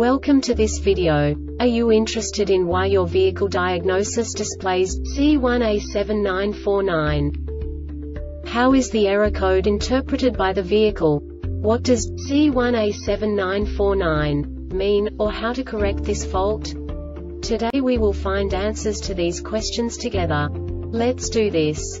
Welcome to this video. Are you interested in why your vehicle diagnosis displays C1A7949? How is the error code interpreted by the vehicle? What does C1A7949 mean, or how to correct this fault? Today we will find answers to these questions together. Let's do this.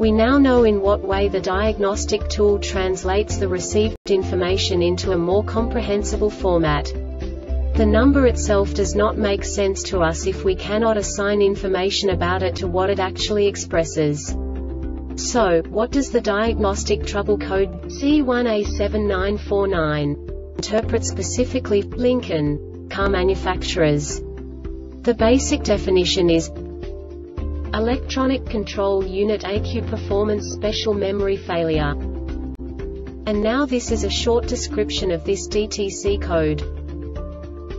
We now know in what way the diagnostic tool translates the received information into a more comprehensible format. The number itself does not make sense to us if we cannot assign information about it to what it actually expresses. So, what does the diagnostic trouble code C1A7949 interpret specifically for Lincoln car manufacturers? The basic definition is electronic control unit ECU performance special memory failure. And now this is a short description of this DTC code.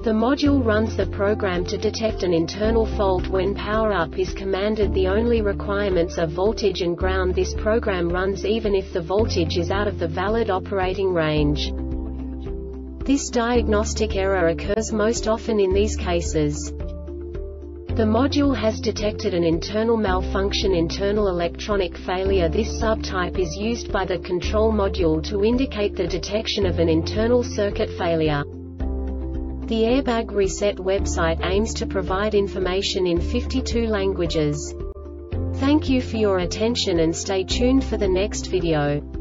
The module runs the program to detect an internal fault when power up is commanded. The only requirements are voltage and ground. This program runs even if the voltage is out of the valid operating range. This diagnostic error occurs most often in these cases. The module has detected an internal malfunction, internal electronic failure. This subtype is used by the control module to indicate the detection of an internal circuit failure. The Airbag Reset website aims to provide information in 52 languages. Thank you for your attention and stay tuned for the next video.